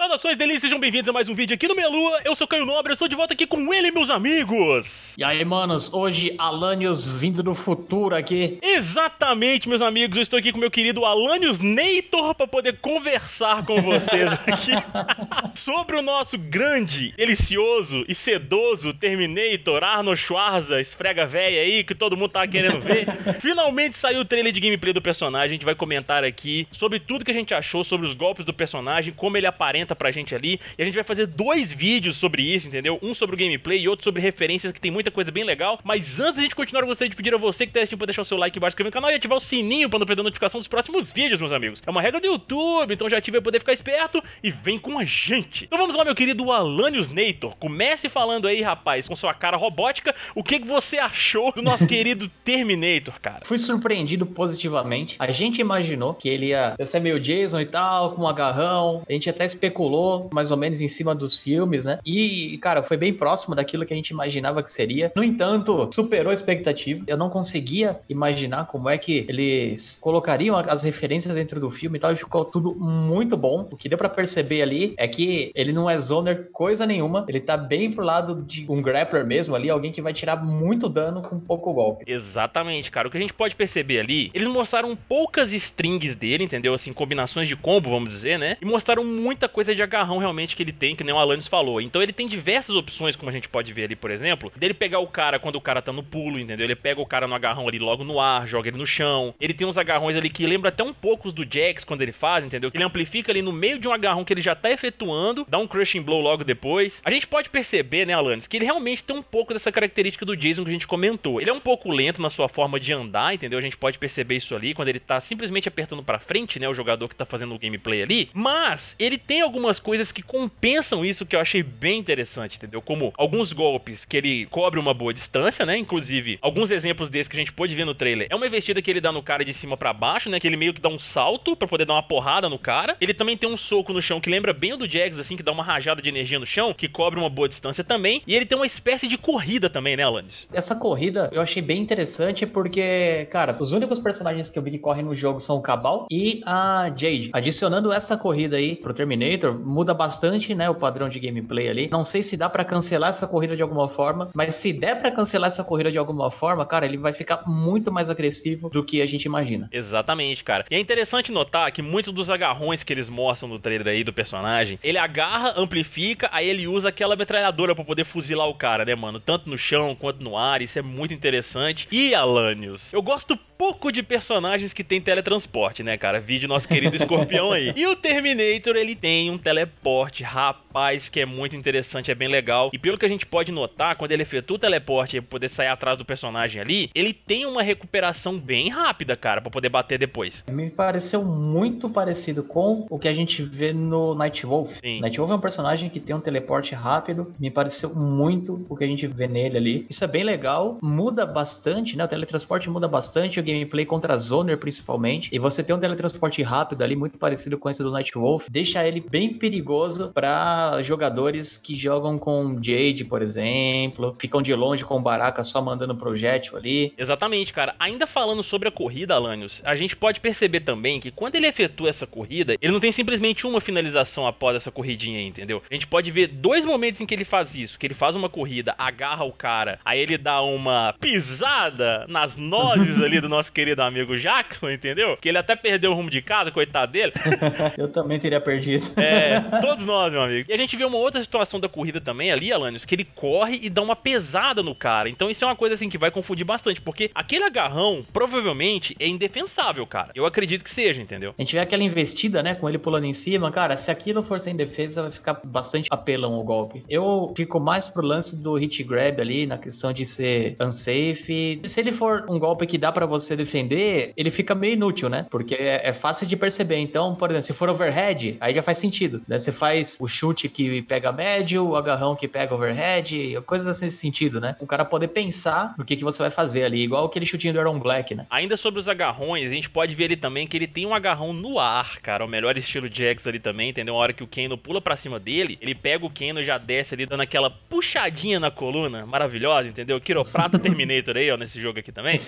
Saudações, delícias, sejam bem-vindos a mais um vídeo aqui no Meia-Lua. Eu sou Caio Nobre, eu estou de volta aqui com ele, meus amigos. E aí, manos, hoje Alanius vindo do futuro aqui. Exatamente, meus amigos, eu estou aqui com meu querido Alanius Neitor para poder conversar com vocês aqui sobre o nosso grande, delicioso e sedoso Terminator Arnold Schwarza, esfrega véia aí, que todo mundo tá querendo ver. Finalmente saiu o trailer de gameplay do personagem, a gente vai comentar aqui sobre tudo que a gente achou, sobre os golpes do personagem, como ele aparenta pra gente ali, e a gente vai fazer dois vídeos sobre isso, entendeu? Um sobre o gameplay e outro sobre referências, que tem muita coisa bem legal. Mas antes da gente continuar, eu gostaria de pedir a você que tá assistindo pra deixar o seu like embaixo, se inscrever no canal e ativar o sininho pra não perder a notificação dos próximos vídeos, meus amigos. É uma regra do YouTube, então já ative pra poder ficar esperto e vem com a gente. Então vamos lá, meu querido Alanius Neitor, comece falando aí, rapaz, com sua cara robótica, o que você achou do nosso querido Terminator, cara? Fui surpreendido positivamente. A gente imaginou que ele ia ser meio Jason e tal, com um agarrão, a gente até especulou mais ou menos em cima dos filmes, né? E, cara, foi bem próximo daquilo que a gente imaginava que seria. No entanto, superou a expectativa. Eu não conseguia imaginar como é que eles colocariam as referências dentro do filme e tal. E ficou tudo muito bom. O que deu pra perceber ali é que ele não é zoner coisa nenhuma. Ele tá bem pro lado de um grappler mesmo ali. Alguém que vai tirar muito dano com pouco golpe. Exatamente, cara. O que a gente pode perceber ali, eles mostraram poucas strings dele, entendeu? Assim, combinações de combo, vamos dizer, né? E mostraram muita coisa de agarrão realmente que ele tem, que nem o Alanius falou. Então ele tem diversas opções, como a gente pode ver ali, por exemplo, dele pegar o cara quando o cara tá no pulo, entendeu? Ele pega o cara no agarrão ali logo no ar, joga ele no chão. Ele tem uns agarrões ali que lembra até um pouco os do Jax quando ele faz, entendeu? Ele amplifica ali no meio de um agarrão que ele já tá efetuando, dá um crushing blow logo depois. A gente pode perceber, né, Alanius, que ele realmente tem um pouco dessa característica do Jason que a gente comentou. Ele é um pouco lento na sua forma de andar, entendeu? A gente pode perceber isso ali quando ele tá simplesmente apertando pra frente, né, o jogador que tá fazendo o gameplay ali. Mas ele tem algumas coisas que compensam isso, que eu achei bem interessante, entendeu? Como alguns golpes que ele cobre uma boa distância, né? Inclusive, alguns exemplos desses que a gente pôde ver no trailer. É uma investida que ele dá no cara de cima pra baixo, né? Que ele meio que dá um salto pra poder dar uma porrada no cara. Ele também tem um soco no chão que lembra bem o do Jax, assim, que dá uma rajada de energia no chão, que cobre uma boa distância também. E ele tem uma espécie de corrida também, né, Alanius? Essa corrida eu achei bem interessante porque, cara, os únicos personagens que eu vi que correm no jogo são o Cabal e a Jade. Adicionando essa corrida aí pro Terminator, muda bastante, né, o padrão de gameplay ali. Não sei se dá pra cancelar essa corrida de alguma forma, mas se der pra cancelar essa corrida de alguma forma, cara, ele vai ficar muito mais agressivo do que a gente imagina. Exatamente, cara. E é interessante notar que muitos dos agarrões que eles mostram no trailer aí do personagem, ele agarra, amplifica, aí ele usa aquela metralhadora pra poder fuzilar o cara, né, mano? Tanto no chão quanto no ar, isso é muito interessante. E, Alanius, eu gosto pouco de personagens que tem teletransporte, né, cara? Vídeo nosso querido Scorpion aí. E o Terminator, ele tem um teleporte, rapaz, que é muito interessante, é bem legal. E pelo que a gente pode notar, quando ele efetua o teleporte e poder sair atrás do personagem ali, ele tem uma recuperação bem rápida, cara, pra poder bater depois. Me pareceu muito parecido com o que a gente vê no Nightwolf. Sim. Nightwolf é um personagem que tem um teleporte rápido, me pareceu muito o que a gente vê nele ali. Isso é bem legal, muda bastante, né? O teletransporte muda bastante, o gameplay contra a Zoner principalmente. E você tem um teletransporte rápido ali, muito parecido com esse do Nightwolf, deixa ele bem perigoso para jogadores que jogam com Jade, por exemplo, ficam de longe com o Baraka só mandando projétil ali. Exatamente, cara. Ainda falando sobre a corrida, Alanius, a gente pode perceber também que quando ele efetua essa corrida, ele não tem simplesmente uma finalização após essa corridinha aí, entendeu? A gente pode ver dois momentos em que ele faz isso, que ele faz uma corrida, agarra o cara, aí ele dá uma pisada nas nozes ali do nosso querido amigo Jackson, entendeu? Que ele até perdeu o rumo de casa, coitado dele. Eu também teria perdido. É, todos nós, meu amigo. E a gente vê uma outra situação da corrida também ali, Alanius, que ele corre e dá uma pesada no cara. Então isso é uma coisa assim que vai confundir bastante, porque aquele agarrão provavelmente é indefensável, cara. Eu acredito que seja, entendeu? A gente vê aquela investida, né, com ele pulando em cima. Cara, se aquilo for sem defesa, vai ficar bastante apelão o golpe. Eu fico mais pro lance do hit grab ali, na questão de ser unsafe. Se ele for um golpe que dá pra você defender, ele fica meio inútil, né? Porque é fácil de perceber. Então, por exemplo, se for overhead, aí já faz sentido, né? Você faz o chute que pega médio, o agarrão que pega overhead, coisas assim nesse sentido, né? O cara poder pensar no que você vai fazer ali, igual aquele chutinho do Aaron Black, né? Ainda sobre os agarrões, a gente pode ver ali também que ele tem um agarrão no ar, cara, o melhor estilo Jax ali também, entendeu? A hora que o Kano pula pra cima dele, ele pega o Kano e já desce ali, dando aquela puxadinha na coluna, maravilhosa, entendeu? Quiroprata Terminator aí, ó, nesse jogo aqui também.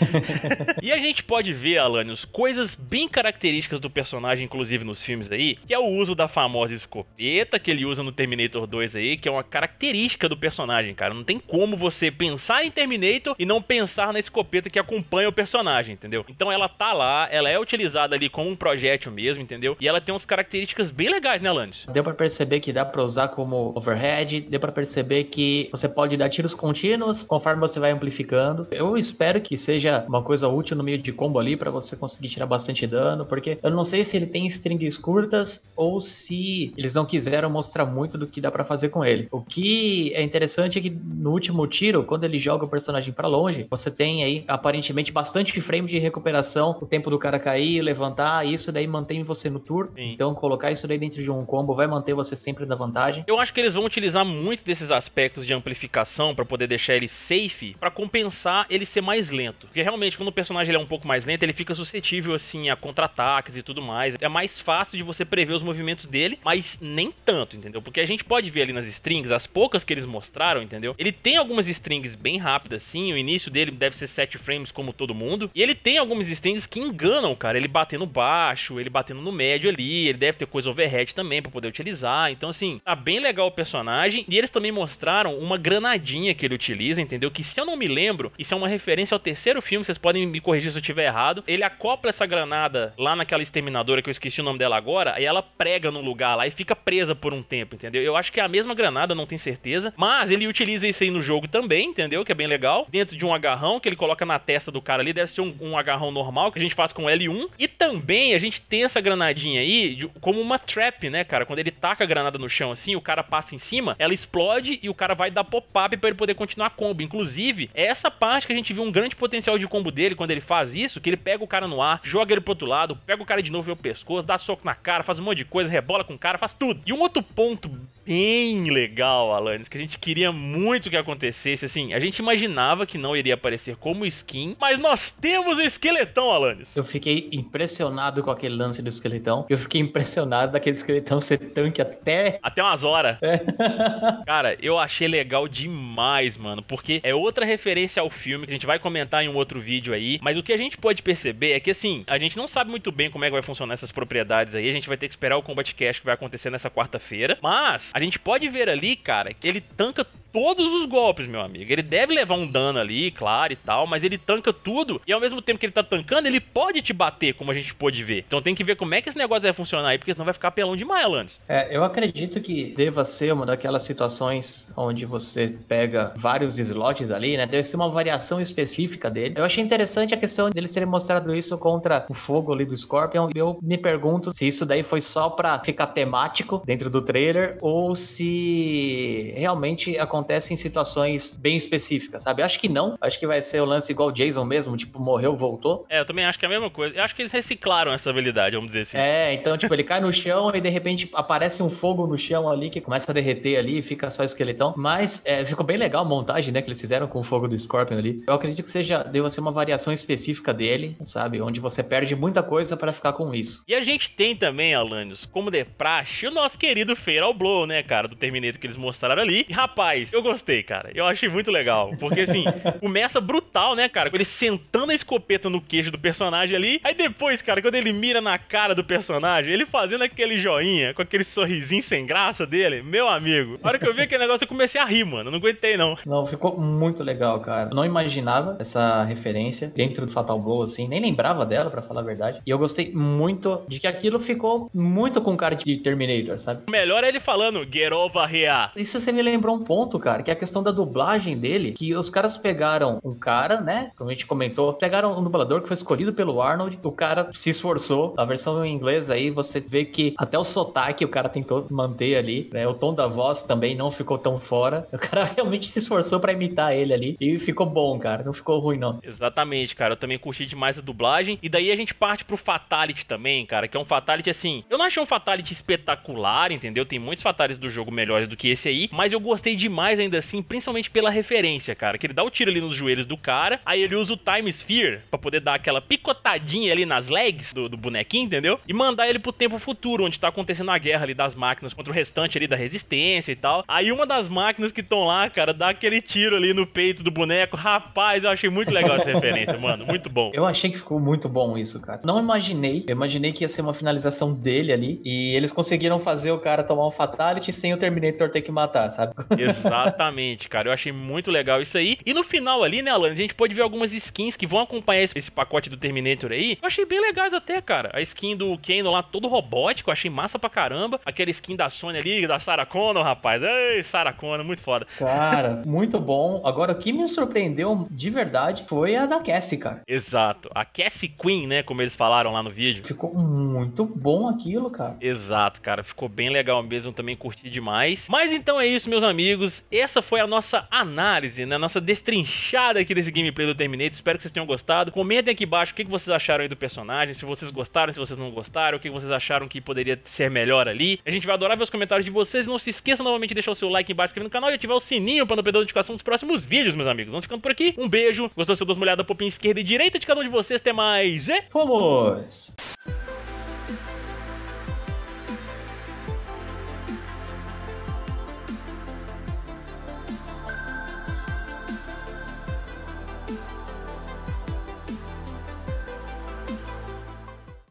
E a gente pode ver, Alanius, coisas bem características do personagem, inclusive nos filmes aí, que é o uso da famosa famosa escopeta que ele usa no Terminator 2 aí, que é uma característica do personagem, cara. Não tem como você pensar em Terminator e não pensar na escopeta que acompanha o personagem, entendeu? Então ela tá lá, ela é utilizada ali como um projétil mesmo, entendeu? E ela tem umas características bem legais, né, Alanius? Deu pra perceber que dá pra usar como overhead, deu pra perceber que você pode dar tiros contínuos conforme você vai amplificando. Eu espero que seja uma coisa útil no meio de combo ali pra você conseguir tirar bastante dano, porque eu não sei se ele tem strings curtas ou se eles não quiseram mostrar muito do que dá pra fazer com ele. O que é interessante é que no último tiro, quando ele joga o personagem pra longe, você tem aí aparentemente bastante frame de recuperação, o tempo do cara cair, levantar, e isso daí mantém você no turno. Sim. Então colocar isso daí dentro de um combo vai manter você sempre na vantagem. Eu acho que eles vão utilizar muito desses aspectos de amplificação pra poder deixar ele safe, pra compensar ele ser mais lento. Porque realmente quando o personagem ele é um pouco mais lento, ele fica suscetível assim a contra-ataques e tudo mais. É mais fácil de você prever os movimentos dele, mas nem tanto, entendeu? Porque a gente pode ver ali nas strings, as poucas que eles mostraram, entendeu? Ele tem algumas strings bem rápidas, sim. O início dele deve ser 7 frames como todo mundo. E ele tem algumas strings que enganam, cara. Ele batendo baixo, ele batendo no médio ali. Ele deve ter coisa overhead também pra poder utilizar. Então, assim, tá bem legal o personagem. E eles também mostraram uma granadinha que ele utiliza, entendeu? Que, se eu não me lembro, isso é uma referência ao terceiro filme. Vocês podem me corrigir se eu tiver errado. Ele acopla essa granada lá naquela exterminadora que eu esqueci o nome dela agora, e ela prega num lugar lá e fica presa por um tempo, entendeu? Eu acho que é a mesma granada, não tenho certeza, mas ele utiliza isso aí no jogo também, entendeu? Que é bem legal. Dentro de um agarrão que ele coloca na testa do cara ali, deve ser um agarrão normal que a gente faz com L1. E também a gente tem essa granadinha aí como uma trap, né, cara? Quando ele taca a granada no chão assim, o cara passa em cima, ela explode e o cara vai dar pop-up pra ele poder continuar a combo. Inclusive, é essa parte que a gente viu um grande potencial de combo dele quando ele faz isso, que ele pega o cara no ar, joga ele pro outro lado, pega o cara de novo e o pescoço, dá soco na cara, faz um monte de coisa, rebola com o cara, faz tudo. E um outro ponto bem legal, Alanius, que a gente queria muito que acontecesse, assim, a gente imaginava que não iria aparecer como skin, mas nós temos o esqueletão, Alanius. Eu fiquei impressionado com aquele lance do esqueletão, eu fiquei impressionado daquele esqueletão ser tanque até umas horas. É. Cara, eu achei legal demais, mano, porque é outra referência ao filme que a gente vai comentar em um outro vídeo aí, mas o que a gente pode perceber é que, assim, a gente não sabe muito bem como é que vai funcionar essas propriedades aí, a gente vai ter que esperar o Kombat Kast que vai acontecer nessa quarta-feira, mas a gente pode ver ali, cara, que ele tanca todos os golpes, meu amigo. Ele deve levar um dano ali, claro, e tal, mas ele tanca tudo, e ao mesmo tempo que ele tá tancando, ele pode te bater, como a gente pôde ver. Então tem que ver como é que esse negócio vai funcionar aí, porque senão vai ficar pelão demais, Alanius. É, eu acredito que deva ser uma daquelas situações onde você pega vários slots ali, né? Deve ser uma variação específica dele. Eu achei interessante a questão deles terem mostrado isso contra o fogo ali do Scorpion, e eu me pergunto se isso daí foi só pra ficar temático dentro do trailer, ou se realmente acontece em situações bem específicas, sabe? Acho que não. Acho que vai ser o lance igual o Jason mesmo, tipo, morreu, voltou. É, eu também acho que é a mesma coisa. Eu acho que eles reciclaram essa habilidade, vamos dizer assim. É, então, tipo, ele cai no chão e de repente aparece um fogo no chão ali que começa a derreter ali e fica só esqueletão. Mas ficou bem legal a montagem, né, que eles fizeram com o fogo do Scorpion ali. Eu acredito que deva ser uma variação específica dele, sabe? Onde você perde muita coisa pra ficar com isso. E a gente tem também, Alanius, como de praxe, o nosso querido Fatal Blow, né, cara, do Terminator que eles mostraram ali. E, rapaz, eu gostei, cara. Eu achei muito legal. Porque, assim, começa brutal, né, cara? Ele sentando a escopeta no queixo do personagem ali. Aí depois, cara, quando ele mira na cara do personagem, ele fazendo aquele joinha, com aquele sorrisinho sem graça dele. Meu amigo, na hora que eu vi aquele negócio, eu comecei a rir, mano. Eu não aguentei, não. Não, ficou muito legal, cara. Eu não imaginava essa referência dentro do Fatal Blow, assim. Nem lembrava dela, pra falar a verdade. E eu gostei muito de que aquilo ficou muito com cara de Terminator, sabe? O melhor é ele falando, "Get over here." Isso você me lembrou um ponto, cara, que é a questão da dublagem dele, que os caras pegaram um cara, né, como a gente comentou, pegaram um dublador que foi escolhido pelo Arnold, o cara se esforçou, a versão em inglês aí, você vê que até o sotaque o cara tentou manter ali, né, o tom da voz também não ficou tão fora, o cara realmente se esforçou pra imitar ele ali, e ficou bom, cara, não ficou ruim não. Exatamente, cara, eu também curti demais a dublagem, e daí a gente parte pro Fatality também, cara, que é um Fatality assim, eu não achei um Fatality espetacular, entendeu, tem muitos Fatalities do jogo melhores do que esse aí, mas eu gostei demais demais ainda assim, principalmente pela referência, cara. Que ele dá o tiro ali nos joelhos do cara, aí ele usa o Time Sphere pra poder dar aquela picotadinha ali nas legs do bonequinho, entendeu? E mandar ele pro tempo futuro, onde tá acontecendo a guerra ali das máquinas contra o restante ali da resistência e tal. Aí uma das máquinas que estão lá, cara, dá aquele tiro ali no peito do boneco. Rapaz, eu achei muito legal essa referência, mano. Muito bom. Eu achei que ficou muito bom isso, cara. Não imaginei. Eu imaginei que ia ser uma finalização dele ali. E eles conseguiram fazer o cara tomar um Fatality sem o Terminator ter que matar, sabe? Exatamente, cara. Eu achei muito legal isso aí. E no final ali, né, Alan, a gente pode ver algumas skins que vão acompanhar esse pacote do Terminator aí. Eu achei bem legais até, cara. A skin do Kano lá, todo robótico. Eu achei massa pra caramba. Aquela skin da Sony ali, da Sarah Connor, rapaz. Ei, Sarah Connor, muito foda. Cara, muito bom. Agora, o que me surpreendeu de verdade foi a da Cassie, cara. Exato. A Cassie Queen, né, como eles falaram lá no vídeo. Ficou muito bom aquilo, cara. Exato, cara. Ficou bem legal mesmo. Também curti demais. Mas então é isso, meus amigos. Essa foi a nossa análise, né? Nossa destrinchada aqui desse gameplay do Terminator. Espero que vocês tenham gostado. Comentem aqui embaixo o que vocês acharam aí do personagem. Se vocês gostaram, se vocês não gostaram. O que vocês acharam que poderia ser melhor ali. A gente vai adorar ver os comentários de vocês. Não se esqueçam novamente de deixar o seu like embaixo, inscrever no canal e ativar o sininho pra não perder a notificação dos próximos vídeos, meus amigos. Vamos ficando por aqui. Um beijo. Gostou? Seu duas molhadas, popinha esquerda e direita de cada um de vocês. Até mais. E fomos!